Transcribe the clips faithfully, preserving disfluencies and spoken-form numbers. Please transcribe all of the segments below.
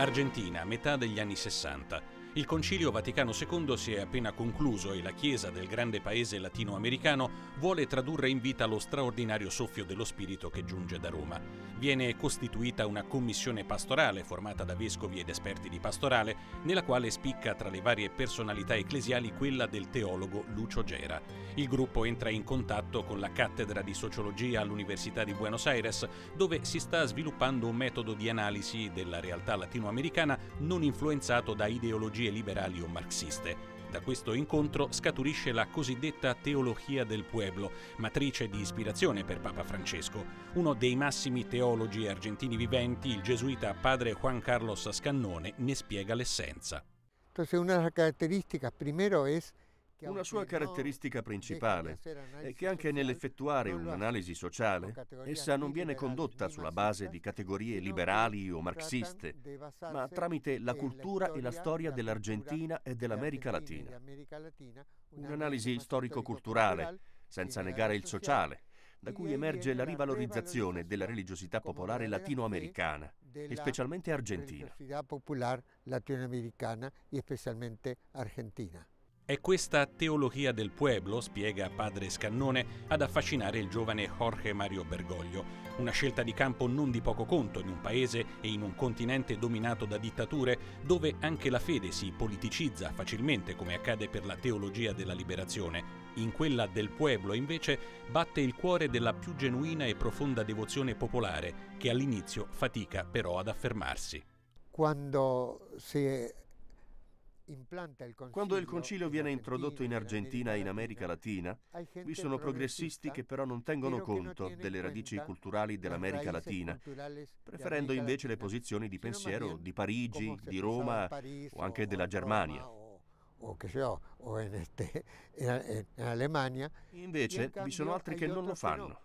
Argentina, metà degli anni sessanta. Il Concilio Vaticano secondo si è appena concluso e la Chiesa del grande paese latinoamericano vuole tradurre in vita lo straordinario soffio dello Spirito che giunge da Roma. Viene costituita una commissione pastorale formata da vescovi ed esperti di pastorale, nella quale spicca tra le varie personalità ecclesiali quella del teologo Lucio Gera. Il gruppo entra in contatto con la cattedra di sociologia all'Università di Buenos Aires, dove si sta sviluppando un metodo di analisi della realtà latinoamericana non influenzato da ideologie liberali o marxiste. Da questo incontro scaturisce la cosiddetta Teologia del Pueblo, matrice di ispirazione per Papa Francesco. Uno dei massimi teologi argentini viventi, il gesuita padre Juan Carlos Scannone, ne spiega l'essenza. Una sua caratteristica principale è che anche nell'effettuare un'analisi sociale, essa non viene condotta sulla base di categorie liberali o marxiste, ma tramite la cultura e la storia dell'Argentina e dell'America Latina. Un'analisi storico-culturale, senza negare il sociale, da cui emerge la rivalorizzazione della religiosità popolare latinoamericana, e specialmente argentina. È questa teologia del pueblo, spiega padre Scannone, ad affascinare il giovane Jorge Mario Bergoglio. Una scelta di campo non di poco conto in un paese e in un continente dominato da dittature, dove anche la fede si politicizza facilmente, come accade per la teologia della liberazione. In quella del pueblo, invece, batte il cuore della più genuina e profonda devozione popolare, che all'inizio fatica però ad affermarsi. Quando si... Quando il Concilio viene introdotto in Argentina e in America Latina, vi sono progressisti che però non tengono conto delle radici culturali dell'America Latina, preferendo invece le posizioni di pensiero di Parigi, di Roma o anche della Germania. Invece vi sono altri che non lo fanno,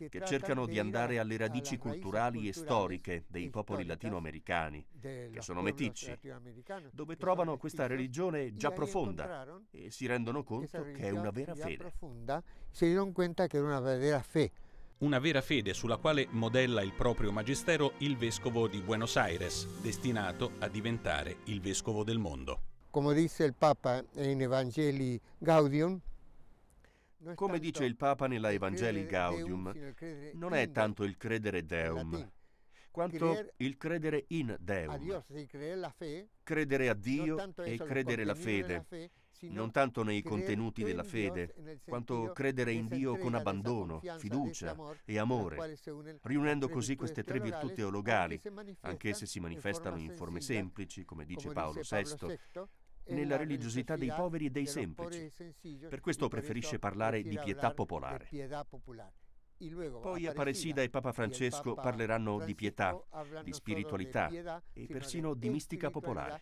che cercano di andare alle radici culturali e storiche dei popoli latinoamericani, che sono meticci, dove trovano questa religione già profonda e si rendono conto che è una vera fede. Una vera fede sulla quale modella il proprio magistero il vescovo di Buenos Aires, destinato a diventare il vescovo del mondo. Come dice il Papa in Evangelii Gaudium, Come dice il Papa nella Evangelii Gaudium, non è tanto il credere Deum, quanto il credere in Deum, credere a Dio e credere la fede, non tanto nei contenuti della fede, quanto credere in Dio con abbandono, fiducia e amore, riunendo così queste tre virtù teologali, anche se si manifestano in forme semplici, come dice Paolo sesto, nella religiosità dei poveri e dei semplici. Per questo preferisce parlare di pietà popolare. Poi Aparecida e Papa Francesco parleranno di pietà, di spiritualità e persino di mistica popolare.